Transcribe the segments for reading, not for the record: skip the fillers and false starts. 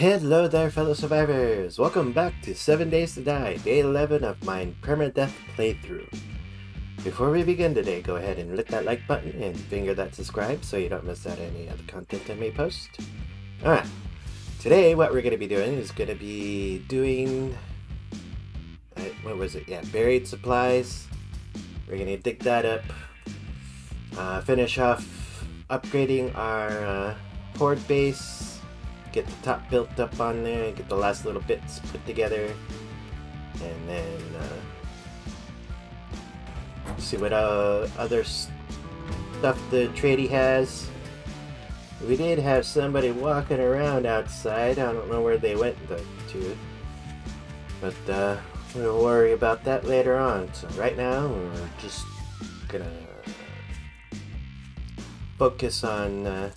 Hello there, fellow survivors! Welcome back to 7 Days to Die, day 11 of my permadeath playthrough. Before we begin today, go ahead and hit that like button and finger that subscribe so you don't miss out any other content I may post. Alright, today what we're going to be doing is going to be doing... buried supplies. We're going to dig that up, finish off upgrading our horde base. Get the top built up on there and get the last little bits put together, and then see what other stuff the tradie has. We did have somebody walking around outside. I don't know where they went to, but we'll worry about that later on. So right now we're just gonna focus on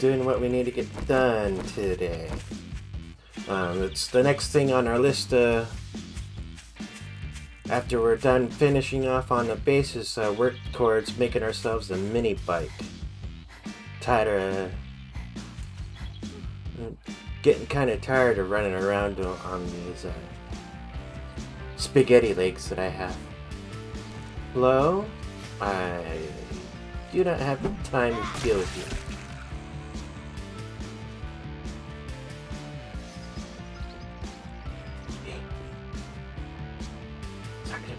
doing what we need to get done today. It's the next thing on our list. After we're done finishing off on the bases, work towards making ourselves a mini bike. Getting kind of tired of running around on these spaghetti legs that I have. Hello? I do not have the time to deal with you.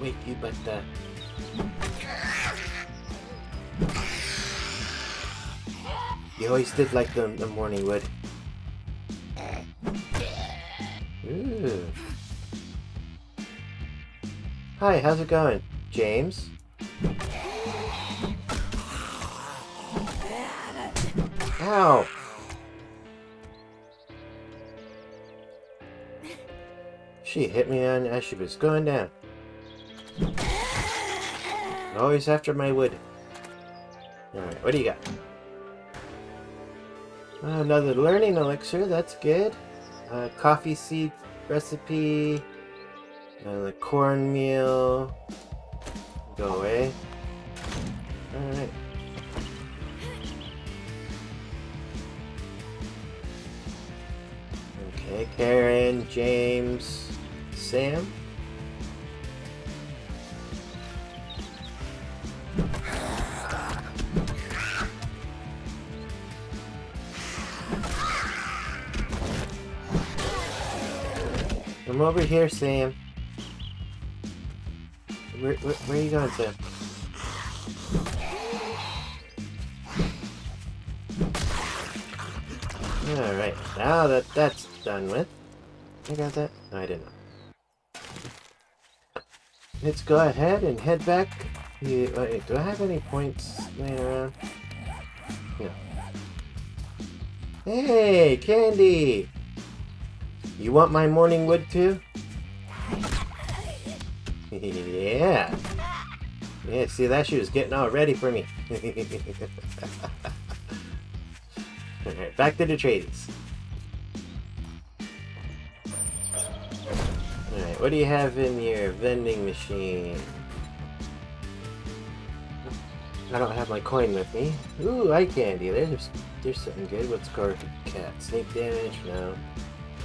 Wake you, but you always did like the morning wood. Ooh. Hi, how's it going, James? Ow! She hit me on as she was going down. Always after my wood. Alright, what do you got? Another learning elixir, that's good. Coffee seed recipe. The cornmeal. Go away. Alright. Okay, Karen, James, Sam. Come over here, Sam. Where are you going, Sam? Alright, now that that's done with. I got that? No, I didn't. Let's go ahead and head back. Wait, do I have any points laying around? No. Hey, Candy! You want my morning wood too? Yeah. Yeah, see that she was getting all ready for me. Alright, back to the tradies. Alright, what do you have in your vending machine? I don't have my coin with me. Ooh, eye candy. There's something good. What's called cat? Snake damage? No.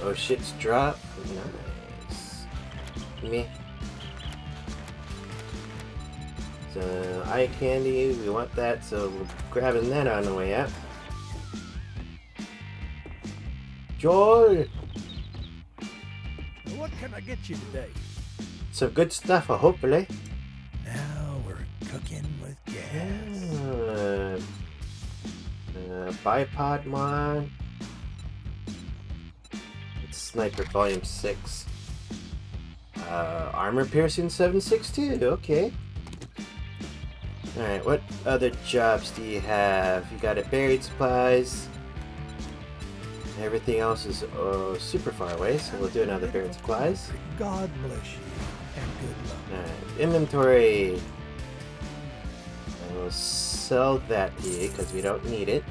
Oh, shit's dropped. Nice. Meh. So, eye candy, we want that, so we're grabbing that on the way up. Joel! What can I get you today? Some good stuff, hopefully. Now we're cooking with gas. Bipod mod. Sniper Volume 6. Armor Piercing 7.62, okay. Alright, what other jobs do you have? You got a buried supplies. Everything else is super far away, so we'll do another buried supplies. God bless you and good luck. Alright, inventory. And we'll sell that to you because we don't need it.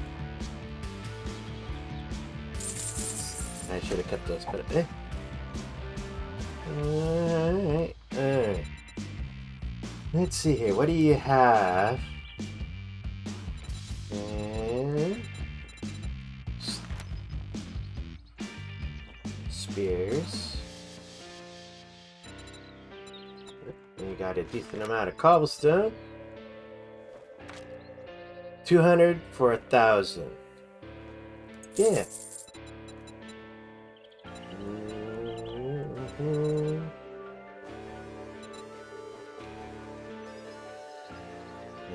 I should have kept those, but eh. Alright, alright. Let's see here, what do you have? And beers. We got a decent amount of cobblestone. 200 for 1,000. Yeah. Mm-hmm.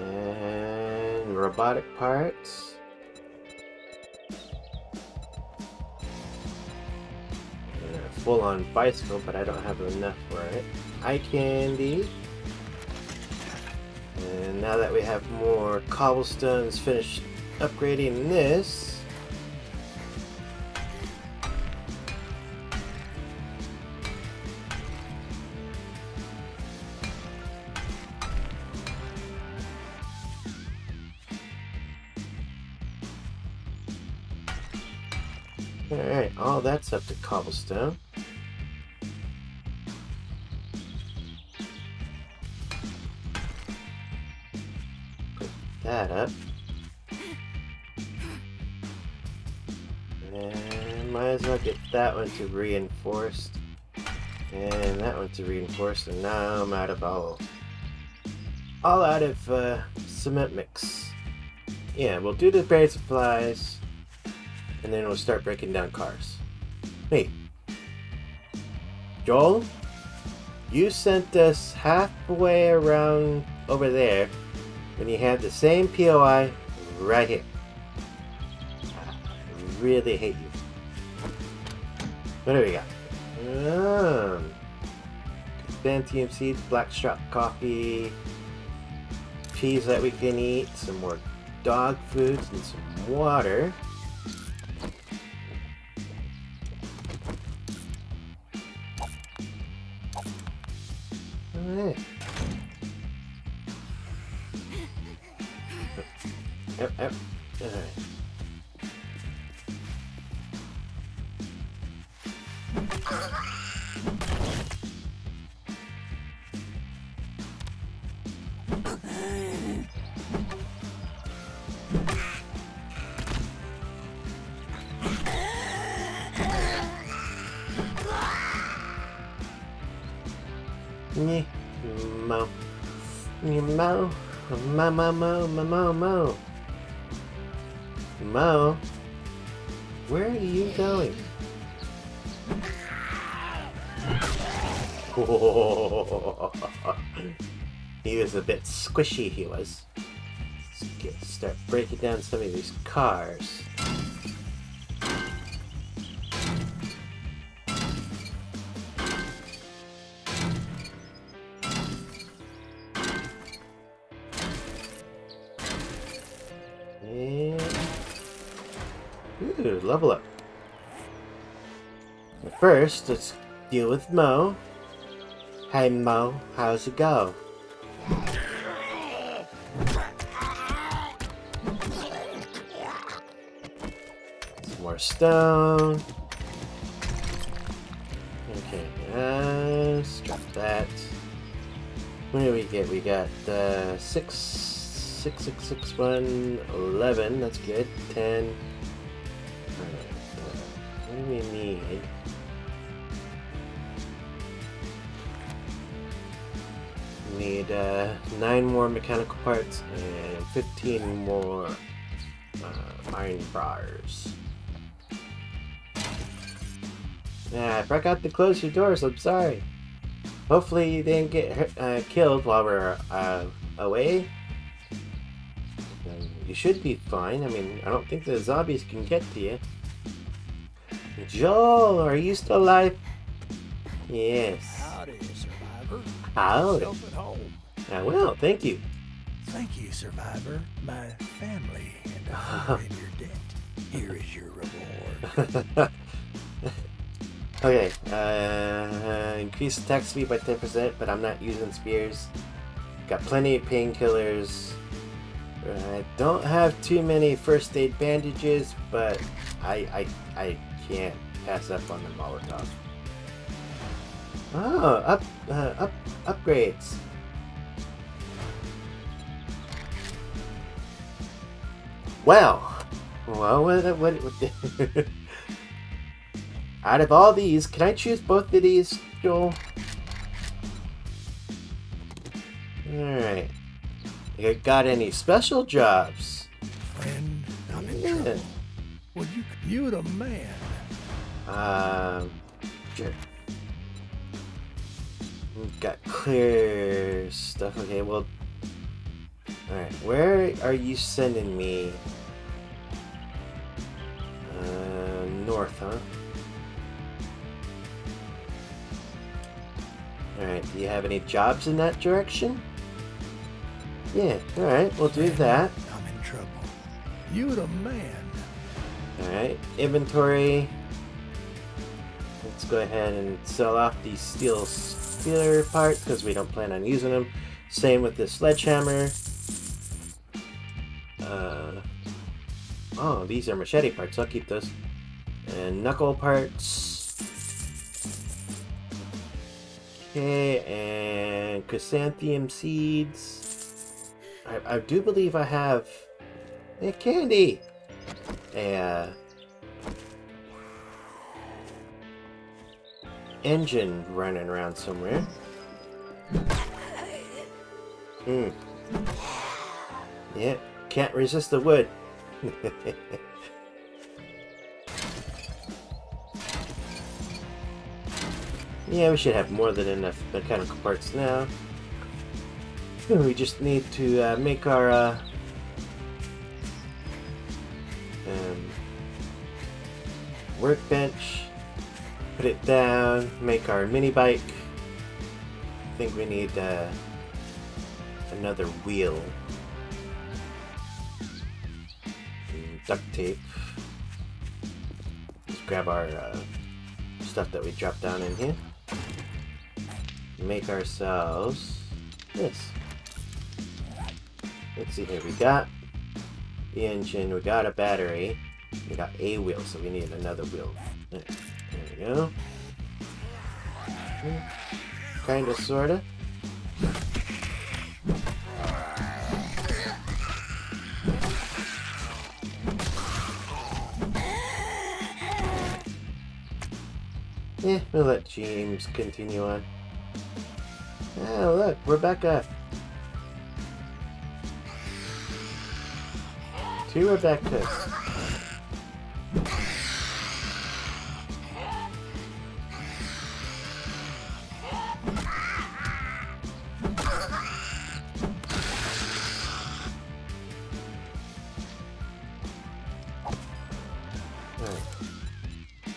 And robotic parts. Full-on bicycle, but I don't have enough for it. Eye candy. And now that we have more cobblestones, finished upgrading this. All right, all that's up to cobblestone. That up. And might as well get that one to reinforced. And that one to reinforced. And now I'm out of all out of cement mix. Yeah, we'll do the base supplies. And then we'll start breaking down cars. Hey. Joel? You sent us halfway around over there when you had the same POI right here. I really hate you. What do we got? Bantium seeds, black strap coffee, peas that we can eat, some more dog foods, and some water. Alright. Yep. Alright. Mo, where are you going? Whoa. He was a bit squishy, he was. Let's start breaking down some of these cars. Level up. But first, let's deal with Mo. Hey Mo, how's it go? Some more stone. Okay, let's drop that. What do we get? We got 6, 6, 6, 6, 1, 11. That's good. 10. What do we need? We need 9 more mechanical parts and 15 more iron bars. Yeah, I forgot to close your doors, I'm sorry. Hopefully you didn't get killed while we're away. You should be fine. I mean, I don't think the zombies can get to you. Joel, are you still alive? Yes. Howdy, Survivor. Howdy. At home. I will, thank you. Thank you, Survivor. My family and I are in your debt. Here is your reward. Okay, increase attack speed by 10%, but I'm not using spears. Got plenty of painkillers. I don't have too many first aid bandages, but I can't pass up on the Molotov. Oh, upgrades. Well, what? Out of all these, can I choose both of these, Joel? Alright. You got any special jobs? Friend, I'm in trouble. Well, you the man. Sure. We've got clear stuff. Okay, well... Alright, where are you sending me? North, huh? Alright, do you have any jobs in that direction? Yeah, alright, we'll do that. I'm in trouble. You the man. Alright, inventory. Let's go ahead and sell off these steel spear parts because we don't plan on using them. Same with the sledgehammer. Oh, these are machete parts. I'll keep those. And knuckle parts. Okay, and chrysanthemum seeds. I do believe I have candy. Yeah. Engine running around somewhere. Hmm. Yeah, can't resist the wood. Yeah, we should have more than enough mechanical parts now. We just need to make our workbench, put it down, make our mini bike. I think we need another wheel. And duct tape. Let's grab our stuff that we dropped down in here. Make ourselves this. Let's see here, we got the engine, we got a battery, we got a wheel, so we need another wheel. There we go. Kinda, sorta. Yeah, we'll let James continue on. Oh, look, we're back up. Two Rebecca's. Alright.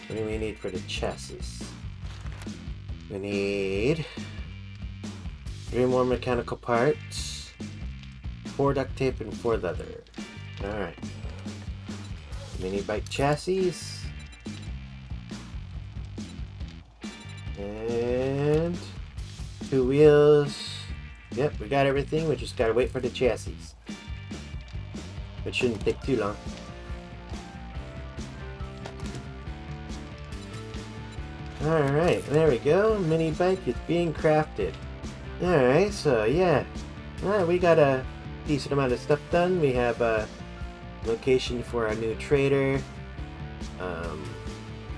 What do we need for the chassis? We need... 3 more mechanical parts, 4 duct tape, and 4 leather. Alright. Mini bike chassis. And 2 wheels. Yep, we got everything. We just gotta wait for the chassis. It shouldn't take too long. Alright, there we go. Mini bike is being crafted. Alright, so yeah, we got a decent amount of stuff done. We have a location for our new trader.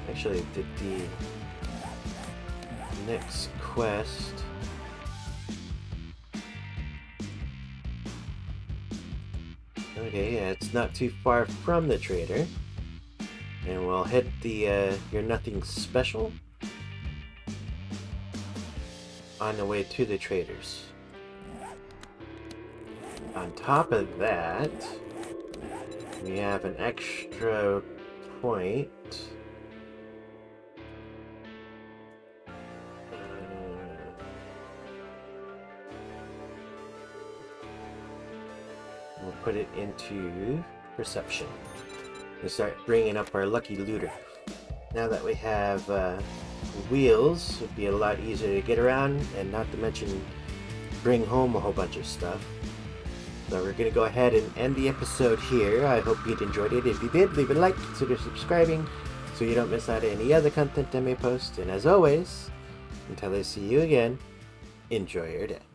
Actually, did the next quest. Okay, yeah, it's not too far from the trader. And we'll hit the You're Nothing Special on the way to the traders. On top of that, we have an extra point. We'll put it into perception. We'll start bringing up our lucky looter. Now that we have wheels, would be a lot easier to get around, and not to mention bring home a whole bunch of stuff. So we're gonna go ahead and end the episode here. I hope you'd enjoyed it. If you did, leave a like, consider subscribing so you don't miss out on any other content I may post, and as always, until I see you again, enjoy your day.